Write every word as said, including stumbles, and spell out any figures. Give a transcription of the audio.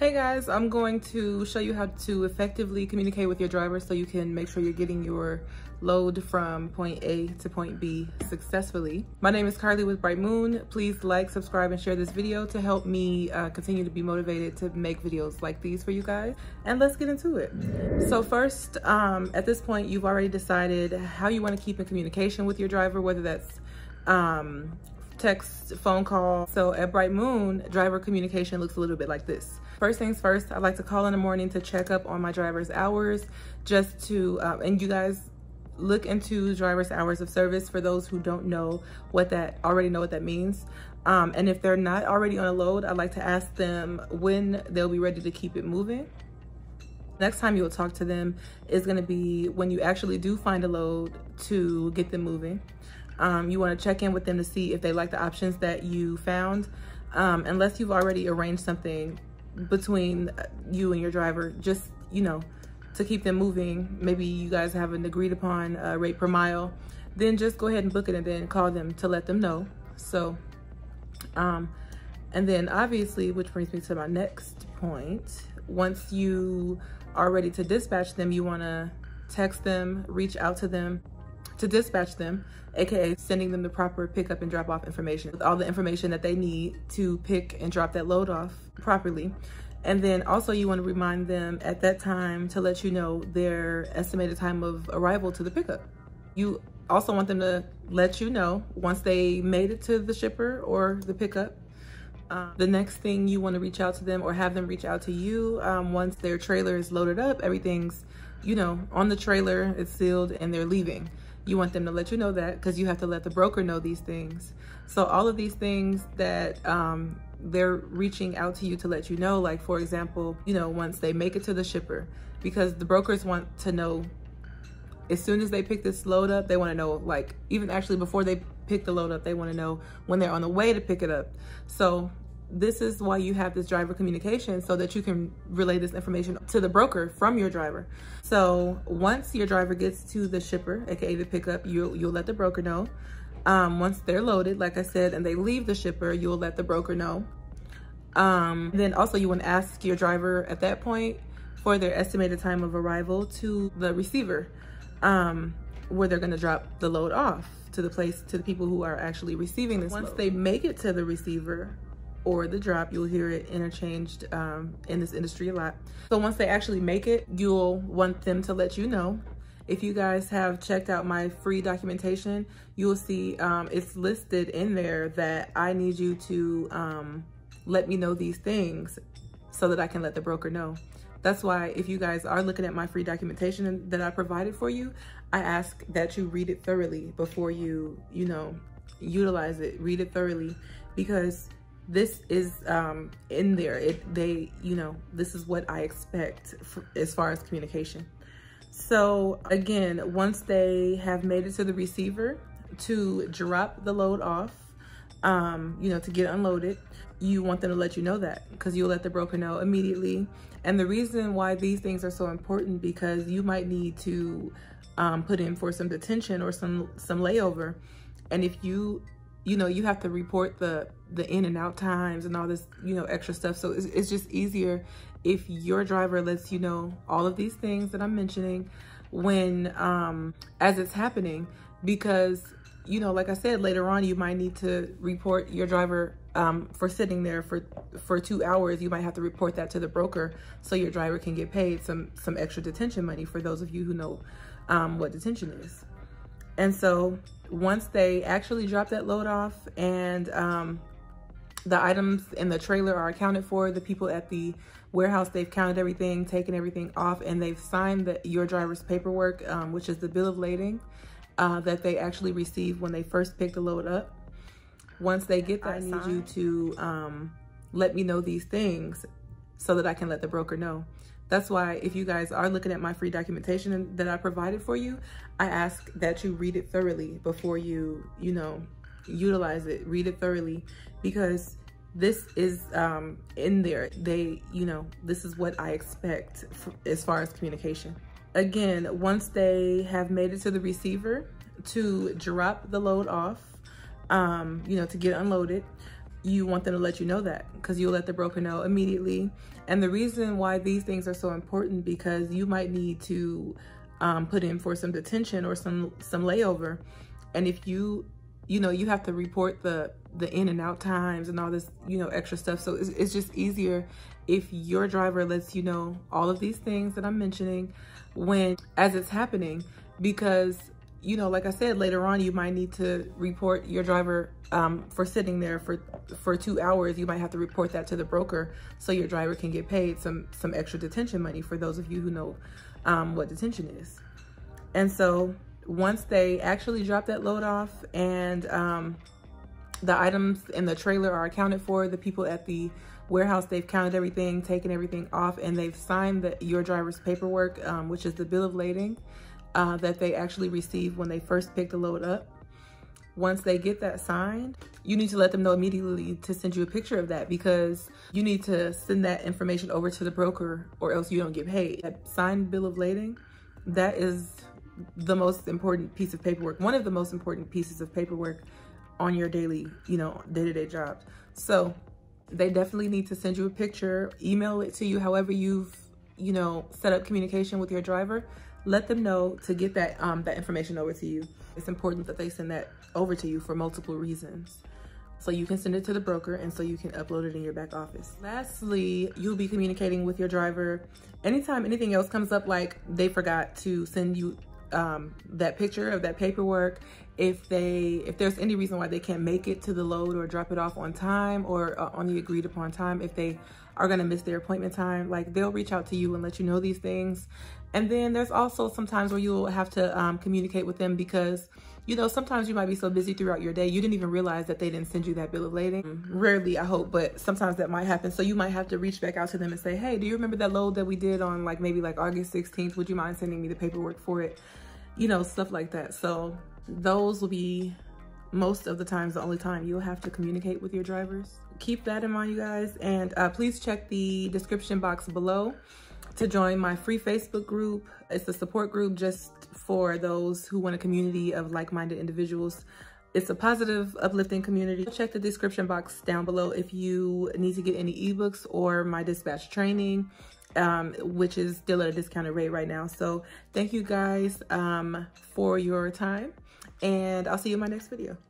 Hey guys, I'm going to show you how to effectively communicate with your driver so you can make sure you're getting your load from point A to point B successfully. My name is Carly with Bright Moon. Please like, subscribe, and share this video to help me uh, continue to be motivated to make videos like these for you guys. And let's get into it. So first, um, at this point, you've already decided how you want to keep in communication with your driver, whether that's um, text, phone call. So at Bright Moon, driver communication looks a little bit like this. First things first, I like to call in the morning to check up on my driver's hours, just to, um, and you guys look into driver's hours of service for those who don't know what that, already know what that means. Um, and if they're not already on a load, I like to ask them when they'll be ready to keep it moving. Next time you'll talk to them is gonna be when you actually do find a load to get them moving. Um, you want to check in with them to see if they like the options that you found, um, unless you've already arranged something between you and your driver, just, you know, to keep them moving. Maybe you guys have an agreed upon uh, rate per mile, then just go ahead and book it and then call them to let them know. So, um, and then obviously, which brings me to my next point, once you are ready to dispatch them, you want to text them, reach out to them, to dispatch them, A K A sending them the proper pickup and drop off information with all the information that they need to pick and drop that load off properly. And then also you want to remind them at that time to let you know their estimated time of arrival to the pickup. You also want them to let you know once they made it to the shipper or the pickup. Um, the next thing you want to reach out to them or have them reach out to you um, once their trailer is loaded up, everything's, you know, on the trailer, it's sealed and they're leaving. You want them to let you know that because you have to let the broker know these things. So all of these things that um, they're reaching out to you to let you know, like for example, you know, once they make it to the shipper, because the brokers want to know as soon as they pick this load up, they want to know, like even actually before they pick the load up, they want to know when they're on the way to pick it up. So this is why you have this driver communication, so that you can relay this information to the broker from your driver. So once your driver gets to the shipper, A K A the pickup, you'll, you'll let the broker know. Um, once they're loaded, like I said, and they leave the shipper, you'll let the broker know. Um, then also you want to ask your driver at that point for their estimated time of arrival to the receiver, um, where they're going to drop the load off to the place, to the people who are actually receiving this load. Once they make it to the receiver, or the drop, you'll hear it interchanged um, in this industry a lot. So once they actually make it, you'll want them to let you know. If you guys have checked out my free documentation, you'll see um, it's listed in there that I need you to um, let me know these things so that I can let the broker know. That's why if you guys are looking at my free documentation that I provided for you, I ask that you read it thoroughly before you, you know, utilize it. Read it thoroughly, because this is um, in there. It, they, you know, this is what I expect for, as far as communication. So again, once they have made it to the receiver to drop the load off, um, you know, to get unloaded, you want them to let you know that, because you'll let the broker know immediately. And the reason why these things are so important, because you might need to um, put in for some detention or some, some layover. And if you, you know, you have to report the, the in and out times and all this, you know, extra stuff. So it's, it's just easier if your driver lets you know all of these things that I'm mentioning when, um, as it's happening, because, you know, like I said, later on, you might need to report your driver, um, for sitting there for, for two hours, you might have to report that to the broker so your driver can get paid some, some extra detention money, for those of you who know, um, what detention is. And so once they actually drop that load off and, um, the items in the trailer are accounted for, the people at the warehouse, they've counted everything, taken everything off, and they've signed the, your driver's paperwork, um, which is the bill of lading uh, that they actually received when they first picked the load up. Once they get that, I need you to um, let me know these things so that I can let the broker know. That's why if you guys are looking at my free documentation that I provided for you, I ask that you read it thoroughly before you, you know, utilize it. Read it thoroughly, because this is um in there. They, you know, this is what I expect for, as far as communication. Again, once they have made it to the receiver to drop the load off, um you know, to get unloaded, you want them to let you know that, because you'll let the broker know immediately. And the reason why these things are so important, because you might need to um, put in for some detention or some some layover. And if you, you know, you have to report the the in and out times and all this, you know, extra stuff. So it's, it's just easier if your driver lets you know all of these things that I'm mentioning when, as it's happening, because, you know, like I said, later on, you might need to report your driver um, for sitting there for, for two hours. You might have to report that to the broker so your driver can get paid some, some extra detention money, for those of you who know um, what detention is. And so once they actually drop that load off and um, the items in the trailer are accounted for, the people at the warehouse, they've counted everything, taken everything off, and they've signed the, your driver's paperwork, um, which is the bill of lading Uh, that they actually receive when they first pick the load up. Once they get that signed, you need to let them know immediately to send you a picture of that, because you need to send that information over to the broker or else you don't get paid. That signed bill of lading, that is the most important piece of paperwork, one of the most important pieces of paperwork on your daily, you know, day-to-day job. So they definitely need to send you a picture, email it to you, however you've, you know, set up communication with your driver. Let them know to get that um, that information over to you. It's important that they send that over to you for multiple reasons. So you can send it to the broker, and so you can upload it in your back office. Lastly, you'll be communicating with your driver. Anytime anything else comes up, like they forgot to send you um, that picture of that paperwork, if they if there's any reason why they can't make it to the load or drop it off on time or uh, on the agreed upon time, if they are gonna miss their appointment time, like they'll reach out to you and let you know these things. And then there's also some times where you'll have to um, communicate with them, because, you know, sometimes you might be so busy throughout your day, you didn't even realize that they didn't send you that bill of lading. Rarely, I hope, but sometimes that might happen. So you might have to reach back out to them and say, hey, do you remember that load that we did on like maybe like August sixteenth? Would you mind sending me the paperwork for it? You know, stuff like that. So those will be most of the times the only time you'll have to communicate with your drivers. Keep that in mind, you guys. And uh, please check the description box below to join my free Facebook group. It's a support group just for those who want a community of like-minded individuals. It's a positive, uplifting community. Check the description box down below if you need to get any ebooks or my dispatch training, um, which is still at a discounted rate right now. So thank you guys um, for your time, and I'll see you in my next video.